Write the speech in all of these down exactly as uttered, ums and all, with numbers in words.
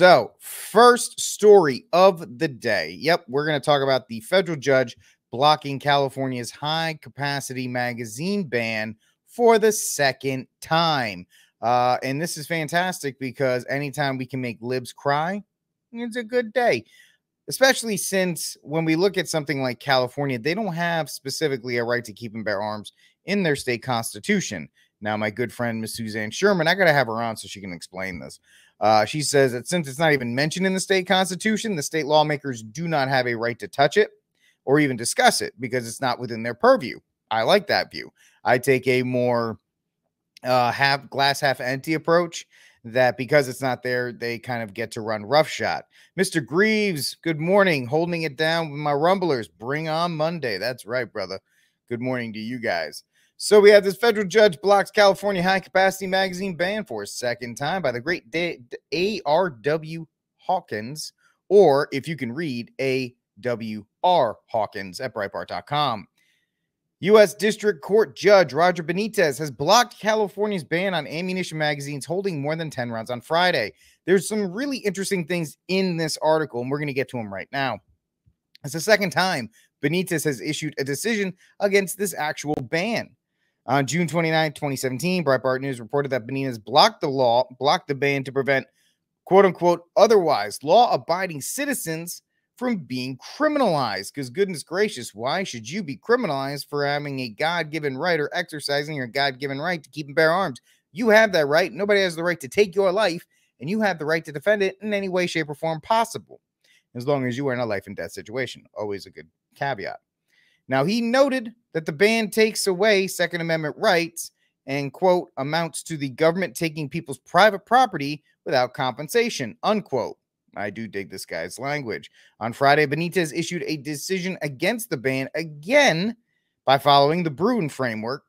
So first story of the day. Yep, we're going to talk about the federal judge blocking California's high-capacity magazine ban for the second time. Uh, and this is fantastic because anytime we can make libs cry, it's a good day. Especially since when we look at something like California, they don't have specifically a right to keep and bear arms in their state constitution. Now, my good friend, Miss Suzanne Sherman, I got to have her on so she can explain this. Uh, she says that since it's not even mentioned in the state constitution, the state lawmakers do not have a right to touch it or even discuss it because it's not within their purview. I like that view. I take a more uh, half glass, half empty approach. That because it's not there, they kind of get to run roughshod. Mister Greaves, good morning. Holding it down with my Rumblers. Bring on Monday. That's right, brother. Good morning to you guys. So we have this federal judge blocks California high-capacity magazine ban for a second time by the great A W Hawkins, or if you can read, A W R Hawkins at Breitbart dot com. U S District Court Judge Roger Benitez has blocked California's ban on ammunition magazines holding more than ten rounds on Friday. There's some really interesting things in this article, and we're going to get to them right now. It's the second time Benitez has issued a decision against this actual ban. On June twenty-ninth, twenty seventeen, Breitbart News reported that Benitez blocked the law, blocked the ban to prevent, quote-unquote, otherwise law-abiding citizens from being criminalized, because goodness gracious, why should you be criminalized for having a God-given right or exercising your God-given right to keep and bear arms? You have that right. Nobody has the right to take your life, and you have the right to defend it in any way, shape, or form possible, as long as you are in a life and death situation. Always a good caveat. Now, he noted that the ban takes away Second Amendment rights and, quote, amounts to the government taking people's private property without compensation, unquote. I do dig this guy's language. On Friday, Benitez issued a decision against the ban again by following the Bruen framework,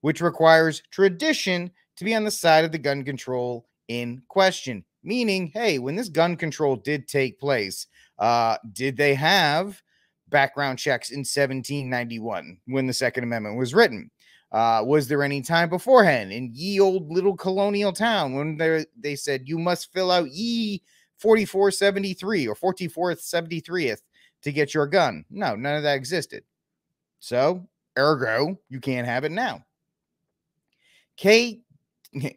which requires tradition to be on the side of the gun control in question. Meaning, hey, when this gun control did take place, uh, did they have background checks in seventeen ninety-one when the Second Amendment was written? Uh, was there any time beforehand in ye old little colonial town when they, they said you must fill out ye forty-four seventy-three or forty-fourth, seventy-thirtieth to get your gun? No, none of that existed. So, ergo, you can't have it now. K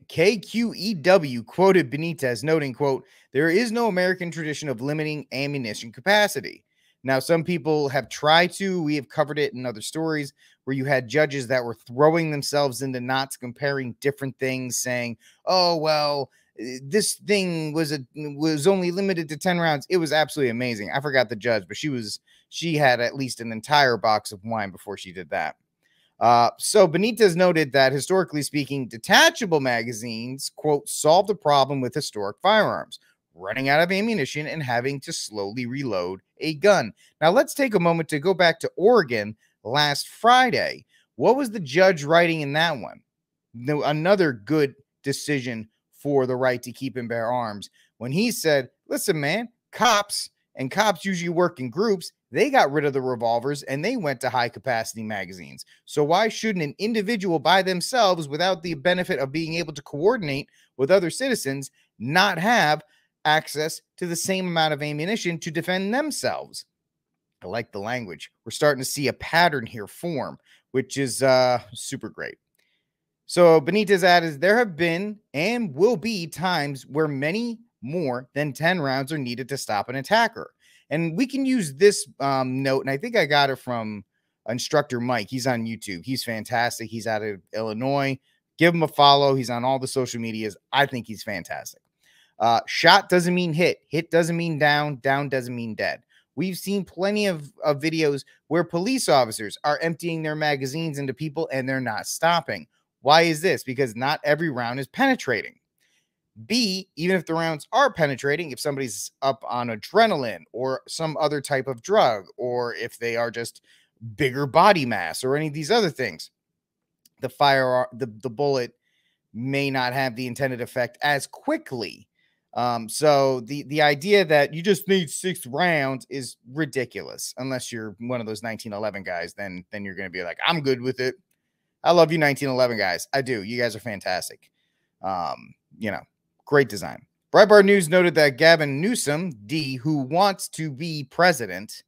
K Q E W quoted Benitez, noting, quote, there is no American tradition of limiting ammunition capacity. Now, some people have tried to. We have covered it in other stories where you had judges that were throwing themselves into knots, comparing different things, saying, oh, well, this thing was a was only limited to ten rounds. It was absolutely amazing. I forgot the judge, but she was she had at least an entire box of wine before she did that. Uh, so Benitez noted that historically speaking, detachable magazines, quote, solve the problem with historic firearms, running out of ammunition and having to slowly reload a gun. Now let's take a moment to go back to Oregon last Friday. What was the judge writing in that one? No, another good decision for the right to keep and bear arms, when he said, listen, man, cops and cops usually work in groups. They got rid of the revolvers and they went to high capacity magazines. So why shouldn't an individual by themselves, without the benefit of being able to coordinate with other citizens, not have access to the same amount of ammunition to defend themselves? I like the language. We're starting to see a pattern here form, which is uh, super great. So Benitez added, there have been and will be times where many more than ten rounds are needed to stop an attacker. And we can use this um, note, and I think I got it from Instructor Mike. He's on YouTube. He's fantastic. He's out of Illinois. Give him a follow. He's on all the social medias. I think he's fantastic. Uh, shot doesn't mean hit. Hit doesn't mean down. Down doesn't mean dead. We've seen plenty of, of videos where police officers are emptying their magazines into people and they're not stopping. Why is this? Because not every round is penetrating. B, even if the rounds are penetrating, if somebody's up on adrenaline or some other type of drug, or if they are just bigger body mass or any of these other things, the fire, the, the bullet may not have the intended effect as quickly. Um, so the, the idea that you just need six rounds is ridiculous. Unless you're one of those nineteen eleven guys, then, then you're going to be like, I'm good with it. I love you nineteen eleven guys. I do. You guys are fantastic. Um, you know, great design. Breitbart News noted that Gavin Newsom, D, who wants to be president,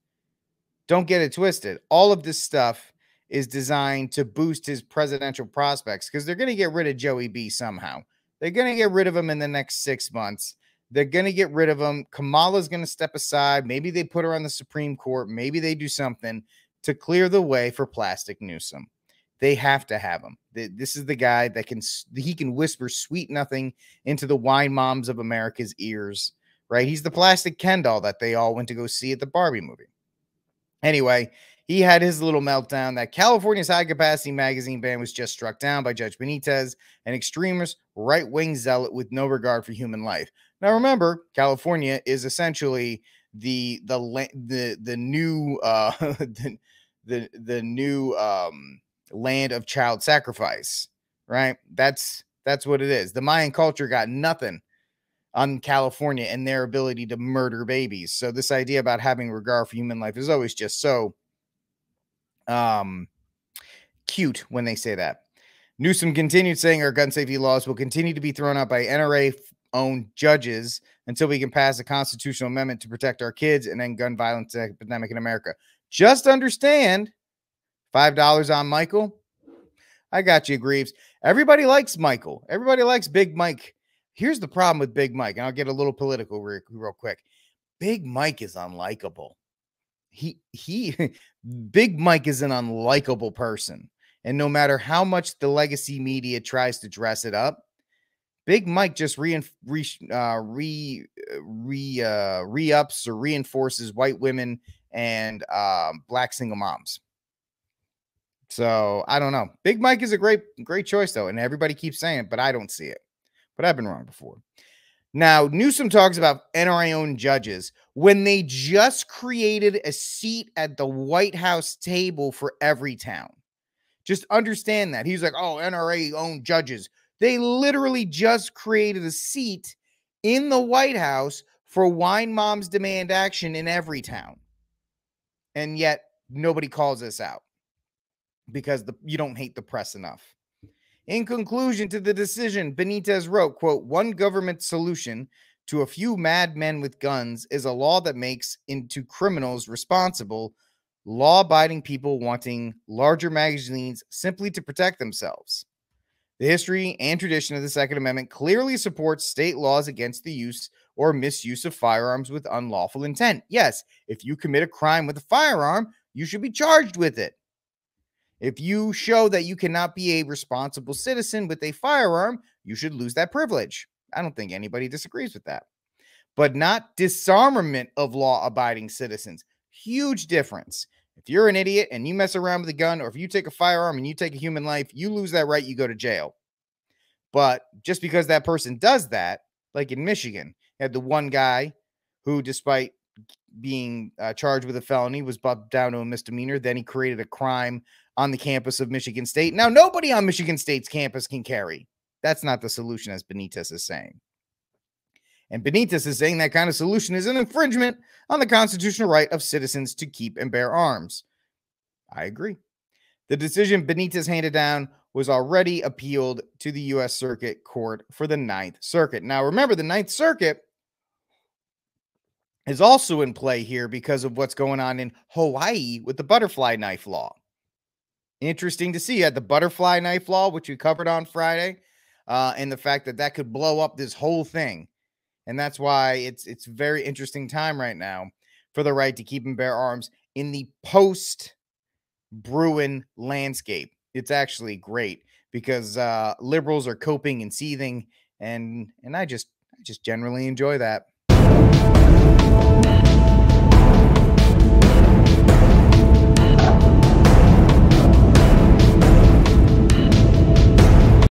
don't get it twisted. All of this stuff is designed to boost his presidential prospects because they're going to get rid of Joey B somehow. They're going to get rid of him in the next six months. They're going to get rid of him. Kamala's going to step aside. Maybe they put her on the Supreme Court. Maybe they do something to clear the way for Plastic Newsom. They have to have him. This is the guy that can, he can whisper sweet nothing into the wine moms of America's ears, right? He's the plastic Ken doll that they all went to go see at the Barbie movie. Anyway, he had his little meltdown that California's high-capacity magazine ban was just struck down by Judge Benitez, an extremist right-wing zealot with no regard for human life. Now, remember, California is essentially the the the the new uh, the, the the new um, land of child sacrifice, right? That's that's what it is. The Mayan culture got nothing on California and their ability to murder babies. So this idea about having regard for human life is always just so um, cute when they say that. Newsom continued saying our gun safety laws will continue to be thrown out by N R A-owned judges until we can pass a constitutional amendment to protect our kids and end gun violence epidemic in America. Just understand, five dollars on Michael. I got you, Greaves. Everybody likes Michael. Everybody likes Big Mike. Here's the problem with Big Mike, and I'll get a little political real, real quick. Big Mike is unlikable. He, he, Big Mike is an unlikable person. And no matter how much the legacy media tries to dress it up, Big Mike just re, re, uh, re, re, uh, re-ups or reinforces white women and um, black single moms. So I don't know. Big Mike is a great, great choice, though. And everybody keeps saying it, but I don't see it. But I've been wrong before. Now, Newsom talks about N R A-owned judges when they just created a seat at the White House table for Everytown. Just understand that. He's like, oh, N R A-owned judges. They literally just created a seat in the White House for Wine Moms Demand Action in Everytown. And yet, nobody calls us out because the, you don't hate the press enough. In conclusion to the decision, Benitez wrote, quote, one government solution to a few madmen with guns is a law that makes into criminals responsible, law-abiding people wanting larger magazines simply to protect themselves. The history and tradition of the Second Amendment clearly supports state laws against the use or misuse of firearms with unlawful intent. Yes, if you commit a crime with a firearm, you should be charged with it. If you show that you cannot be a responsible citizen with a firearm, you should lose that privilege. I don't think anybody disagrees with that. But not disarmament of law-abiding citizens. Huge difference. If you're an idiot and you mess around with a gun, or if you take a firearm and you take a human life, you lose that right, you go to jail. But just because that person does that, like in Michigan, you had the one guy who, despite being uh, charged with a felony, was bumped down to a misdemeanor. Then he created a crime on the campus of Michigan State. Now, nobody on Michigan State's campus can carry. That's not the solution, as Benitez is saying. And Benitez is saying that kind of solution is an infringement on the constitutional right of citizens to keep and bear arms. I agree. The decision Benitez handed down was already appealed to the U S Circuit Court for the Ninth Circuit. Now, remember, the Ninth Circuit is also in play here because of what's going on in Hawaii with the butterfly knife law. Interesting to see. You had the butterfly knife law, which we covered on Friday, uh, and the fact that that could blow up this whole thing. And that's why it's it's very interesting time right now for the right to keep and bear arms in the post-Bruen landscape. It's actually great because uh, liberals are coping and seething, and and I just I just generally enjoy that.